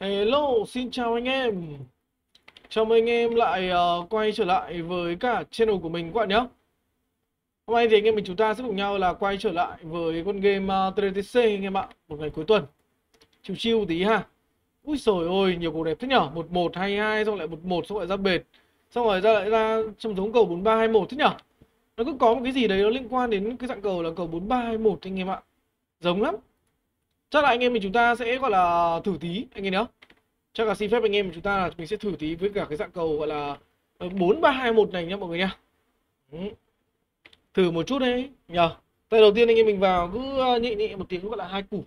Hello, xin chào anh em. Chào mừng anh em lại quay trở lại với cả channel của mình các bạn nhé. Hôm nay thì anh em mình chúng ta sẽ cùng nhau là quay trở lại với con game TDTC anh em ạ. Một ngày cuối tuần chiều chiêu tí ha. Úi trời ơi, nhiều cầu đẹp thế nhở. 1122 xong lại 11 xong lại ra bệt. Xong rồi ra lại ra trong giống cầu 4321 thế nhở. Nó cứ có một cái gì đấy nó liên quan đến cái dạng cầu là cầu 4321 anh em ạ. Giống lắm. Chắc là anh em mình chúng ta sẽ gọi là thử tí anh em nhé. Chắc là xin phép anh em chúng ta là mình sẽ thử tí với cả cái dạng cầu gọi là 4321 này nhá mọi người nhá. Thử một chút đấy nhờ. Tay đầu tiên anh em mình vào cứ nhẹ nhẹ một tiếng gọi là hai củ.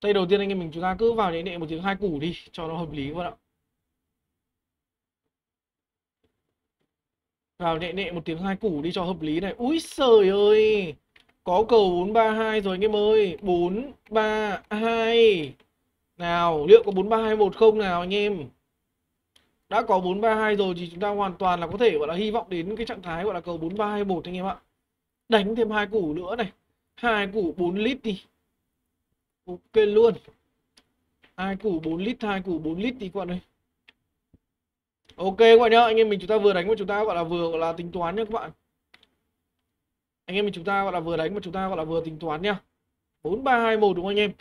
Tay đầu tiên anh em mình chúng ta cứ vào nhẹ nhẹ một tiếng hai củ đi cho nó hợp lý các bạn ạ. Vào nhẹ nhẹ một tiếng hai củ đi cho hợp lý này. Úi trời ơi. Có cầu 432 rồi anh em ơi. 432. Nào, liệu có 4321 không nào anh em? Đã có 432 rồi thì chúng ta hoàn toàn là có thể gọi là hy vọng đến cái trạng thái gọi là cầu 4321 anh em ạ. Đánh thêm hai củ nữa này. Hai củ 4 lít đi. Ok luôn. Hai củ 4 lít, hai củ 4 lít đi các bạn ơi. Ok các bạn nhá, anh em mình chúng ta vừa đánh mà chúng ta gọi là tính toán nhá các bạn. Anh em mình chúng ta gọi là vừa đánh mà chúng ta gọi là vừa tính toán nhá. 4321 đúng không anh em?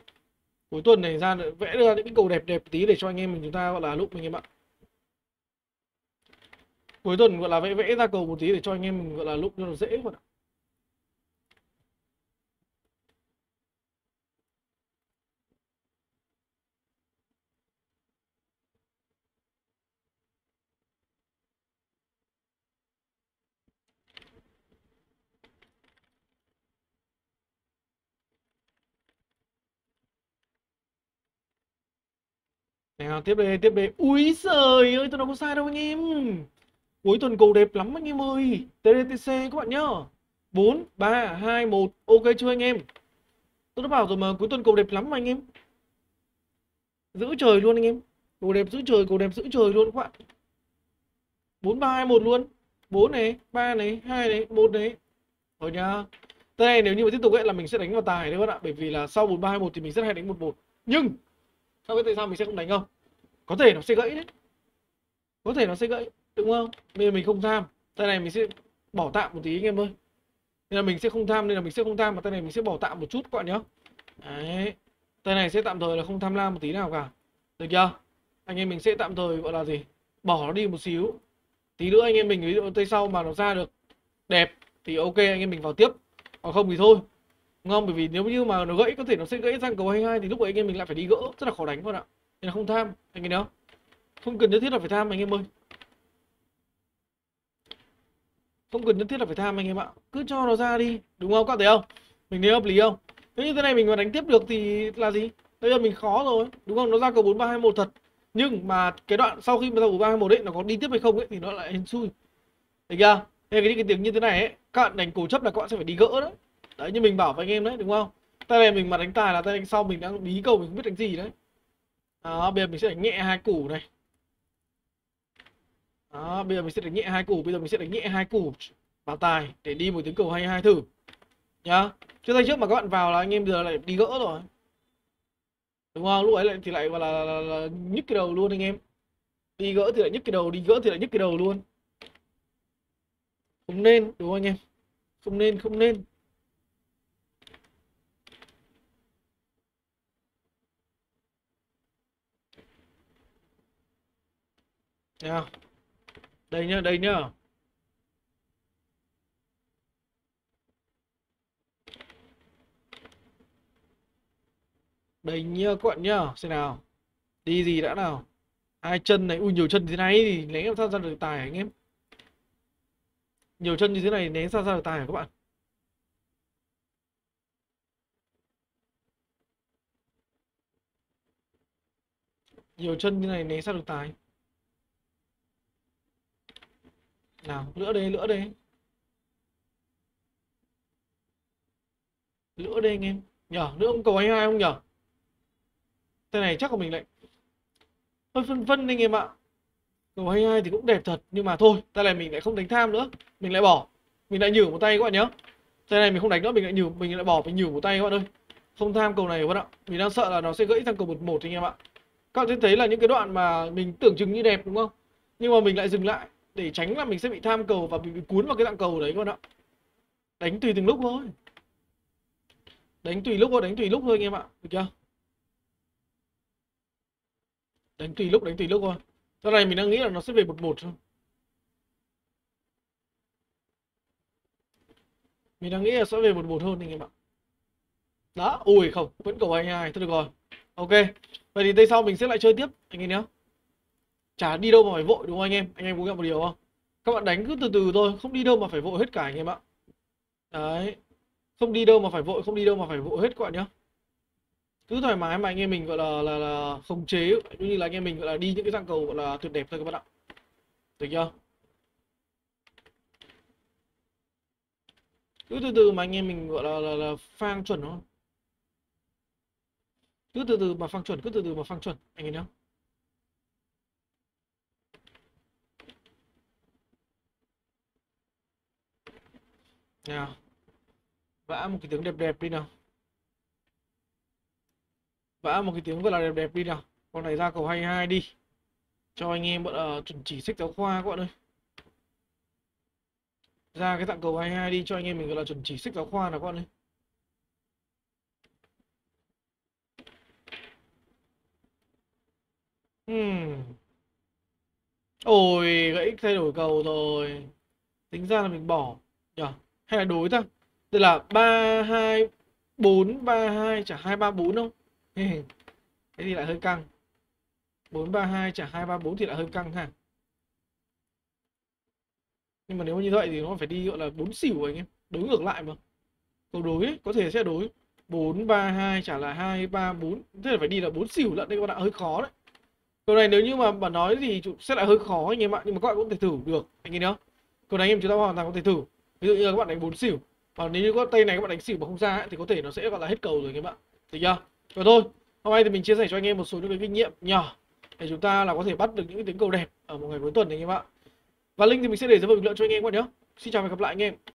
Cuối tuần này ra vẽ ra những cái cầu đẹp đẹp tí để cho anh em mình chúng ta gọi là lúc mình em ạ. Cuối tuần gọi là vẽ ra cầu một tí để cho anh em mình gọi là lúc cho nó dễ luôn ạ. Nào, tiếp đây. Úi giời ơi, tôi đâu có sai đâu anh em. Cuối tuần cầu đẹp lắm anh em ơi. TDTC các bạn nhá. 4321. Ok chưa anh em? Tôi đã bảo rồi mà, cuối tuần cầu đẹp lắm mà anh em. Giữ trời luôn anh em. Cầu đẹp giữ trời luôn các bạn. 4321 luôn. 4 này, 3 này, 2 này, 1 này. Rồi nhá. Tới này nếu như mà tiếp tục ấy là mình sẽ đánh vào tài đấy các bạn ạ, bởi vì là sau 4321 thì mình rất hay đánh 11. Nhưng sao biết tại sao mình sẽ không đánh không? Có thể nó sẽ gãy đấy. Có thể nó sẽ gãy, đúng không? Bây giờ mình không tham. Tay này mình sẽ bỏ tạm một tí anh em ơi. Nên là mình sẽ không tham, mà tay này mình sẽ bỏ tạm một chút các bạn nhá. Đấy. Tay này sẽ tạm thời là không tham lam một tí nào cả. Được chưa? Anh em mình sẽ tạm thời gọi là gì? Bỏ nó đi một xíu. Tí nữa anh em mình ví dụ tay sau mà nó ra được đẹp thì ok anh em mình vào tiếp. Còn không thì thôi. Ngon, bởi vì nếu như mà nó gãy có thể nó sẽ gãy sang cầu 22 thì lúc ấy anh em mình lại phải đi gỡ, rất là khó đánh các bạn ạ. Nên là không tham anh em nhá. Không cần nhất thiết là phải tham anh em ơi. Cứ cho nó ra đi, đúng không? Các bạn thấy không? Mình thấy hợp lý không? Thế như thế này mình mà đánh tiếp được thì là gì? Bây giờ mình khó rồi, đúng không? Nó ra cầu 4321 thật. Nhưng mà cái đoạn sau khi mà ra cầu 4321 đấy nó có đi tiếp hay không ấy thì nó lại hên xui. Thấy chưa? Thế cái tiếng như thế này ấy, các bạn đánh cố chấp là các bạn sẽ phải đi gỡ đấy. Đấy, như mình bảo với anh em đấy, đúng không? Tay này mình mà đánh tài là tay đánh sau mình đang bí cầu, mình không biết đánh gì đấy. Đó, bây giờ mình sẽ đánh nhẹ hai củ này. Đó, bây giờ mình sẽ đánh nhẹ hai củ vào tài để đi một tiếng cầu 22 thử nhá. Chứ tay trước mà các bạn vào là anh em giờ lại đi gỡ rồi, đúng không? Lúc ấy lại thì lại là nhức cái đầu luôn anh em. Đi gỡ thì lại nhức cái đầu luôn. Không nên, đúng không anh em? Không nên. Nào. Đây nhá. Đây nhá các bạn nhá, xem nào. Đi gì đã nào. Hai chân này, ui nhiều chân như thế này thì lẽ làm sao ra được tài hả anh em? Nhiều chân như thế này lẽ sao ra được tài hả các bạn? Nhiều chân như này lẽ sao được tài? Nào, lỡ đây anh em nhở. Lỡ ông cầu 22 không nhở? Tay này chắc là mình lại hơi phân vân anh em ạ. Cầu 22 thì cũng đẹp thật, nhưng mà thôi, tay này mình lại không đánh tham nữa, mình lại bỏ, mình lại nhử một tay các bạn nhớ. Tay này mình không đánh nữa, mình lại bỏ, mình nhử một tay các bạn ơi. không tham cầu này các bạn ạ. Mình đang sợ là nó sẽ gãy sang cầu 11 anh em ạ. Các bạn sẽ thấy là những cái đoạn mà mình tưởng chừng như đẹp đúng không, nhưng mà mình lại dừng lại để tránh là mình sẽ bị tham cầu và bị cuốn vào cái dạng cầu đấy các bạn ạ. Đánh tùy từng lúc thôi, đánh tùy lúc thôi anh em ạ, được chưa? Đánh tùy lúc thôi. Sau này mình đang nghĩ là nó sẽ về 11 thôi. Mình đang nghĩ là sẽ về 11 hơn anh em ạ. Đó, ui không, vẫn cầu 22, thôi được rồi. Ok, vậy thì tay sau mình sẽ lại chơi tiếp anh em nhé. Chả đi đâu mà phải vội đúng không anh em? Anh em cũng gặp một điều không? Các bạn đánh cứ từ từ thôi, không đi đâu mà phải vội hết cả anh em ạ. Đấy, không đi đâu mà phải vội hết các bạn nhé. Cứ thoải mái mà anh em mình gọi là khống chế, cũng như là anh em mình gọi là đi những cái dạng cầu gọi là tuyệt đẹp thôi các bạn ạ. Được chưa? Cứ từ từ mà anh em mình gọi là phang chuẩn thôi. Cứ từ từ mà phang chuẩn anh em nhé. Nào, vã một cái tiếng đẹp đẹp đi nào. Vã một cái tiếng gọi là đẹp đẹp đi nào. Con này ra cầu 22 đi, cho anh em bọn chuẩn chỉ sách giáo khoa các bạn ơi. Ra cái tặng cầu 22 đi, cho anh em mình gọi là chuẩn chỉ sách giáo khoa nào các bạn ơi. Ôi, gãy thay đổi cầu rồi. Tính ra là mình bỏ nhờ, hay là đối ta. Tức là 3-2-4-3-2 chả 2-3-4 không? Thế thì lại hơi căng. 4-3-2 chả 2-3-4 thì lại hơi căng ha. Nhưng mà nếu như vậy thì nó phải đi gọi là 4 xỉu anh em. Đối ngược lại mà. Cầu đối ấy, có thể sẽ đối 4-3-2 chả là 2-3-4. Thế là phải đi là 4 xỉu lận đấy các bạn ạ, hơi khó đấy. Cầu này nếu như mà nói thì sẽ lại hơi khó anh em ạ. Nhưng mà các bạn cũng thể thử được anh em nhớ. Cầu này anh em chúng ta hoàn toàn có thể thử. Ví dụ như là các bạn đánh 4 xỉu, và nếu như có tay này các bạn đánh xỉu mà không ra ấy, thì có thể nó sẽ gọi là hết cầu rồi các bạn. Được chưa? Rồi thôi, hôm nay thì mình chia sẻ cho anh em một số những cái kinh nghiệm nhỏ để chúng ta là có thể bắt được những cái tiếng cầu đẹp ở một ngày cuối tuần này các bạn. Và link thì mình sẽ để dưới phần bình luận cho anh em các bạn nhé. Xin chào và hẹn gặp lại anh em.